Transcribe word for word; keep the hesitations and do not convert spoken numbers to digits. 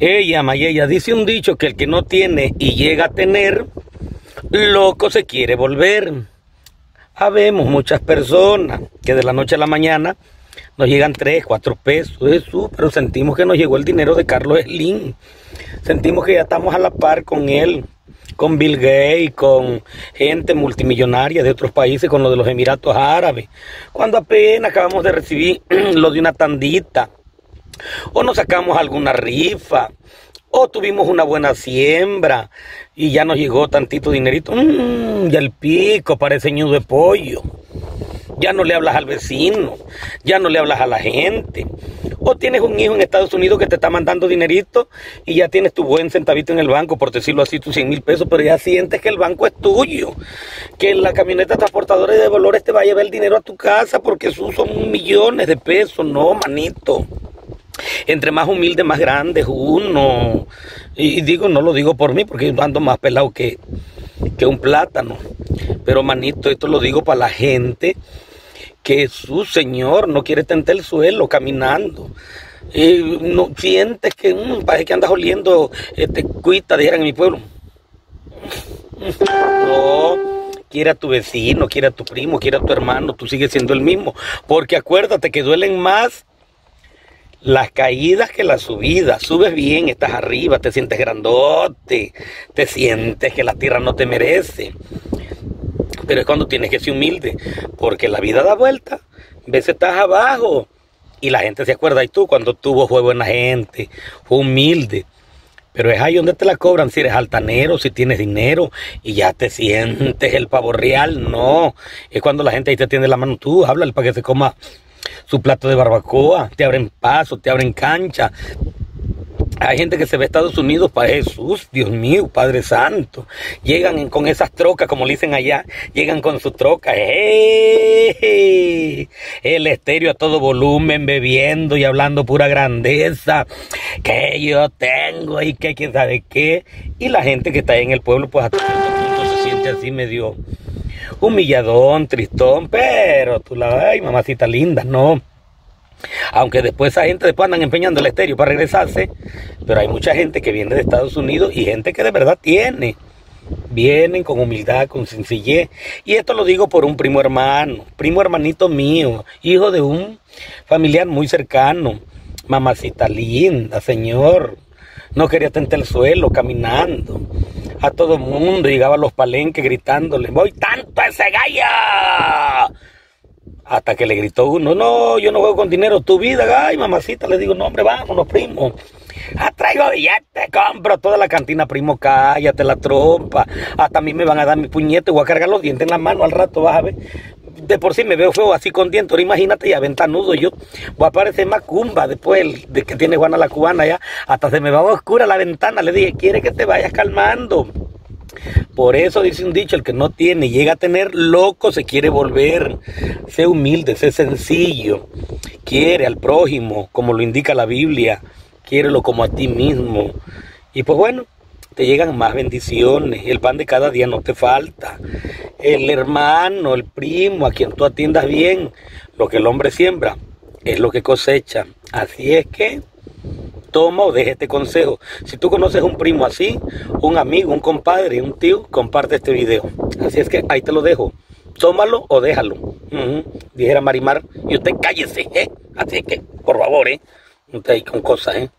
Ella, Mayella, dice un dicho que el que no tiene y llega a tener, loco se quiere volver. Habemos muchas personas que de la noche a la mañana nos llegan tres, cuatro pesos, Jesús, pero sentimos que nos llegó el dinero de Carlos Slim. Sentimos que ya estamos a la par con él, con Bill Gates, con gente multimillonaria de otros países, con lo de los Emiratos Árabes, cuando apenas acabamos de recibir lo de una tandita, o nos sacamos alguna rifa, o tuvimos una buena siembra y ya nos llegó tantito dinerito. Mmm, ya el pico parece ñudo de pollo. Ya no le hablas al vecino, ya no le hablas a la gente. O tienes un hijo en Estados Unidos que te está mandando dinerito y ya tienes tu buen centavito en el banco, por decirlo así, tus cien mil pesos, pero ya sientes que el banco es tuyo, que la camioneta transportadora de valores te va a llevar el dinero a tu casa porque son millones de pesos. No, manito. Entre más humilde, más grande uno. Y digo, no lo digo por mí, porque yo ando más pelado que, que un plátano. Pero, manito, esto lo digo para la gente que su Señor no quiere tentar el suelo caminando. Eh, no, sientes que mmm, parece que andas oliendo este, cuita, dijeran en mi pueblo. No. Quiere a tu vecino, quiere a tu primo, quiere a tu hermano. Tú sigues siendo el mismo. Porque acuérdate que duelen más las caídas que las subidas. Subes bien, estás arriba, te sientes grandote, te sientes que la tierra no te merece. Pero es cuando tienes que ser humilde, porque la vida da vuelta, ves estás abajo y la gente se acuerda. Y tú, cuando tuvo fue buena gente, fue humilde. Pero es ahí donde te la cobran, si eres altanero, si tienes dinero y ya te sientes el pavo real. No, es cuando la gente ahí te tiende la mano. Tú, háblale para que se coma su plato de barbacoa, te abren paso, te abren cancha. Hay gente que se ve a Estados Unidos, para Jesús, Dios mío, Padre Santo. Llegan con esas trocas, como le dicen allá, llegan con sus trocas. ¡Hey! El estéreo a todo volumen, bebiendo y hablando pura grandeza. Que yo tengo y que quién sabe qué. Y la gente que está ahí en el pueblo, pues hasta cierto punto se siente así medio humilladón, tristón, pero tú la... ¡Ay, mamacita linda! No. Aunque después esa gente después andan empeñando el estéreo para regresarse, pero hay mucha gente que viene de Estados Unidos y gente que de verdad tiene. Vienen con humildad, con sencillez. Y esto lo digo por un primo hermano, primo hermanito mío, hijo de un familiar muy cercano. Mamacita linda, señor. No quería tentar el suelo caminando. A todo el mundo llegaba a los palenques gritándole, voy tanto a ese gallo. Hasta que le gritó uno, no, yo no juego con dinero, tu vida. Ay, mamacita, le digo, no, hombre, vámonos, primo. Ah, traigo billetes, compro toda la cantina, primo, cállate la trompa. Hasta a mí me van a dar mi puñete, voy a cargar los dientes en la mano al rato, vas a ver. De por sí me veo feo así con dientes, ahora imagínate ya ventanudo yo. Voy a parecer macumba después de que tiene Juana la Cubana ya. Hasta se me va a oscura la ventana, le dije, quiere que te vayas calmando. Por eso dice un dicho, el que no tiene y llega a tener, loco se quiere volver. Sé humilde, sé sencillo, quiere al prójimo como lo indica la Biblia, quiérelo como a ti mismo. Y pues bueno, te llegan más bendiciones, el pan de cada día no te falta, el hermano, el primo a quien tú atiendas bien. Lo que el hombre siembra es lo que cosecha, así es que toma o deja este consejo. Si tú conoces un primo así, un amigo, un compadre, un tío, comparte este video. Así es que ahí te lo dejo. Tómalo o déjalo. Uh-huh. Dijera Marimar, y usted cállese, ¿eh? Así es que, por favor, ¿eh? Usted ahí con cosas, ¿eh?